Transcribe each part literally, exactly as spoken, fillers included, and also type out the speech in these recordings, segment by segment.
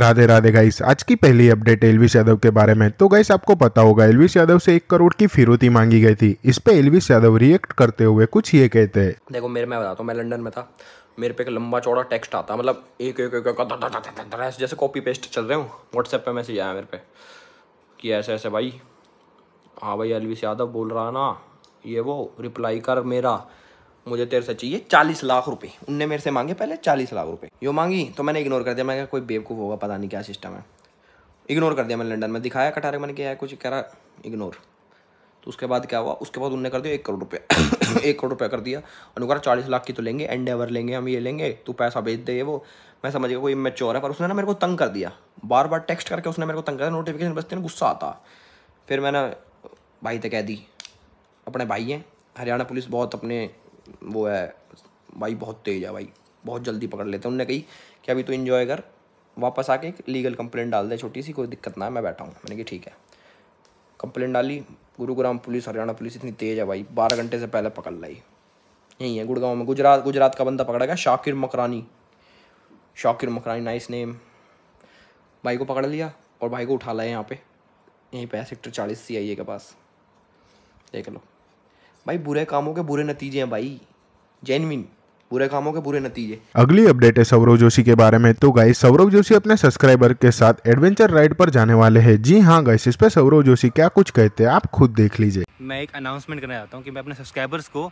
Radhe Radhe guys, आज की पहली अपडेट एल्विश यादव के बारे में। तो गाइस आपको पता होगा एल्विश यादव से एक करोड़ की फिरौती मांगी गई थी। इस पे एल्विश यादव रिएक्ट करते हुए कुछ ये कहते हैं। देखो मेरे मैं बताता हूँ, मैं लंदन में था, मेरे पे एक लंबा चौड़ा टेक्स्ट आता, मतलब एक एक एक जैसे कॉपी पेस्ट चल रहे हूँ। व्हाट्सएप पर मैसेज आया मेरे पे कि ऐसे ऐसे भाई, हाँ भाई एल्विश यादव बोल रहा ना ये वो, रिप्लाई कर मेरा, मुझे तेरे से चाहिए चालीस लाख रुपए। उनने मेरे से मांगे पहले चालीस लाख रुपए, यो मांगी तो मैंने इग्नोर कर दिया। मैंने कहा कोई बेवकूफ़ होगा, पता नहीं क्या सिस्टम है। इग्नोर कर दिया मैंने, लंदन में दिखाया कटारे, मैंने किया कुछ कह रहा इग्नोर। तो उसके बाद क्या हुआ, उसके बाद उनने कर दिया एक करोड़ रुपये एक करोड़ रुपया कर दिया। और कहा चालीस लाख की तो लेंगे, एंडेवर लेंगे, हम ये लेंगे, तू पैसा भेज दे ये वो। मैं समझ गया कोई इमैच्योर है, पर उसने ना मेरे को तंग कर दिया, बार बार टेक्स्ट करके उसने मेरे को तंग कर दिया। नोटिफिकेशन बजते ना गुस्सा आता। फिर मैंने भाई तक कह दी, अपने भाई हैं, हरियाणा पुलिस बहुत अपने वो है भाई, बहुत तेज है भाई, बहुत जल्दी पकड़ लेते हैं। उनने कही कि अभी तो इन्जॉय कर, वापस आके एक लीगल कंप्लेंट डाल दे, छोटी सी, कोई दिक्कत ना है, मैं बैठा हूँ। मैंने कहा ठीक है। कंप्लेंट डाली, गुरुग्राम पुलिस, हरियाणा पुलिस इतनी तेज़ है भाई, बारह घंटे से पहले पकड़ लाई। यही है गुड़गांव में, गुजरात गुजरात का बंदा पकड़ा गया, शाकिर मकरानी, शाकिर मकरानी नाइस नेम। भाई को पकड़ लिया और भाई को उठा लाए यहाँ पर, यहीं पर सेक्टर चालीस सी आई ए के पास। देख लो भाई, बुरे कामों के बुरे नतीजे हैं भाई, जेन्युइन बुरे कामों के बुरे नतीजे। अगली अपडेट है सौरव जोशी के बारे में। तो गाइस सौरव जोशी अपने सब्सक्राइबर के साथ एडवेंचर राइड पर जाने वाले हैं। जी हाँ गाइस, इस पे सौरव जोशी क्या कुछ कहते हैं आप खुद देख लीजिए। मैं एक अनाउंसमेंट करना चाहता हूँ कि मैं अपने सब्सक्राइबर्स को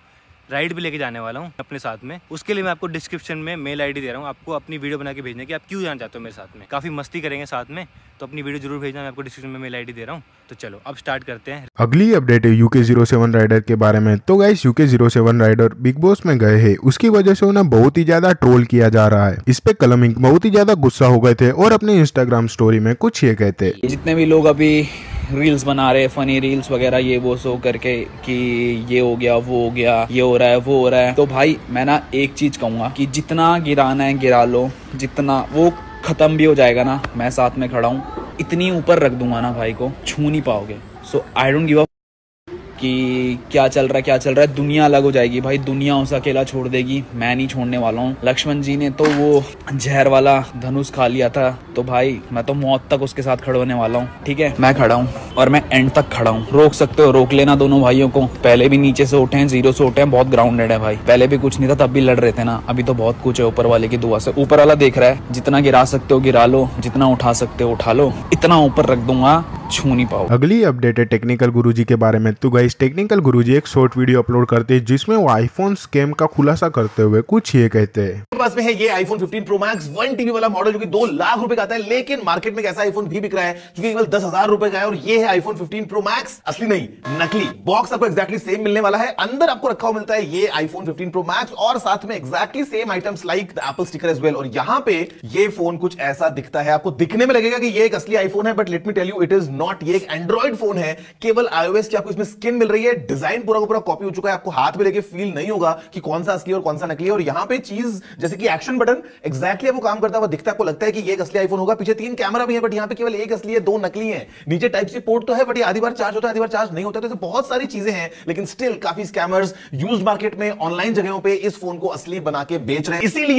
राइड भी लेके जाने वाला हूँ अपने साथ में। उसके लिए मैं आपको डिस्क्रिप्शन में मेल आईडी दे रहा हूँ, आपको अपनी वीडियो बना के भेजने की, आप क्यों जाना चाहते हो मेरे साथ में, काफी मस्ती करेंगे साथ में, तो अपनी वीडियो जरूर भेजना। मैं आपको डिस्क्रिप्शन में मेल आईडी दे रहा हूँ। तो चलो अब स्टार्ट करते हैं। अगली अपडेट है you K zero seven rider के बारे में। तो guys U K zero seven rider Bigg Boss में गए है, उसकी वजह से उन्हें बहुत ही ज्यादा ट्रोल किया जा रहा है। इस पे कलामिंक बहुत ही ज्यादा गुस्सा हो गए थे और अपने इंस्टाग्राम स्टोरी में कुछ ये कहते। जितने भी लोग अभी रील्स बना रहे, फनी रील्स वगैरह ये वो सो करके कि ये हो गया वो हो गया, ये हो रहा है वो हो रहा है, तो भाई मैं ना एक चीज कहूँगा कि जितना गिराना है गिरा लो, जितना वो खत्म भी हो जाएगा ना, मैं साथ में खड़ा हूँ। इतनी ऊपर रख दूंगा ना भाई को, छू नहीं पाओगे। So I don't give up कि क्या चल रहा है क्या चल रहा है। दुनिया अलग हो जाएगी भाई, दुनिया उसे अकेला छोड़ देगी, मैं नहीं छोड़ने वाला हूँ। लक्ष्मण जी ने तो वो जहर वाला धनुष खा लिया था, तो भाई मैं तो मौत तक उसके साथ खड़ा होने वाला हूँ। ठीक है, मैं खड़ा हूँ और मैं एंड तक खड़ा हूँ। रोक सकते हो रोक लेना दोनों भाइयों को, पहले भी नीचे से उठे हैं, जीरो से उठे हैं, बहुत ग्राउंडेड है भाई। पहले भी कुछ नहीं था तब भी लड़ रहे थे ना, अभी तो बहुत कुछ है। ऊपर वाले की दुआ से, ऊपर वाला देख रहा है, जितना गिरा सकते हो गिरा लो, जितना उठा सकते हो उठा लो, इतना ऊपर रख दूंगा, छू नहीं पाओ। अगली अपडेट है टेक्निकल गुरु जी के बारे में। तो गाइस टेक्निकल गुरु जी एक शॉर्ट वीडियो अपलोड करते हैं जिसमें वो आईफोन स्कैम का खुलासा करते हुए कुछ ये कहते हैं। पास में है ये iPhone fifteen pro max one TB वाला मॉडल जो कि दो लाख रुपए का आता है, लेकिन मार्केट में ऐसा आईफोन भी बिक रहा है जो कि केवल दस हजार रुपए का है। और ये है आईफोन फिफ्टीन प्रो मैक्स, असली नहीं नकली। बॉक्स आपको एक्जैक्टली सेम मिलने वाला है, अंदर आपको रखा हुआ मिलता है ये आईफोन फिफ्टीन प्रो मैक्स और साथ में exactly same items like the Apple sticker as well. और यहाँ पे ये फोन कुछ ऐसा दिखता है, आपको दिखने में लगेगा कि ये एक असली आईफोन है, but let me tell you it is not. ये एक एंड्रॉइड फोन है, केवल आईओएस की आपको इसमें स्किन मिल रही है, डिजाइन पूरा का पूरा कॉपी हो चुका है, आपको हाथ में लेके फील नहीं होगा कि कौन सा असली और कौन सा नकली है। और यहाँ पे चीज जैसे कि एक्शन बटन एक्जैक्टली वो काम करता है, वो दिखता है, आपको लगता है कि ये एक असली आईफोन होगा। पीछे तीन कैमरा भी है, बट यहाँ पे केवल एक असली है, दो नकली है। नीचे टाइप सी पोर्ट तो है, बट ये आधी बार चार्ज होता है आधी बार चार्ज नहीं होता है। तो बहुत सारी चीजें हैं, लेकिन स्टिल काफी स्कैमर्स यूज्ड मार्केट में ऑनलाइन जगहों पर इस फोन को असली बना के बेच रहे हैं। इसीलिए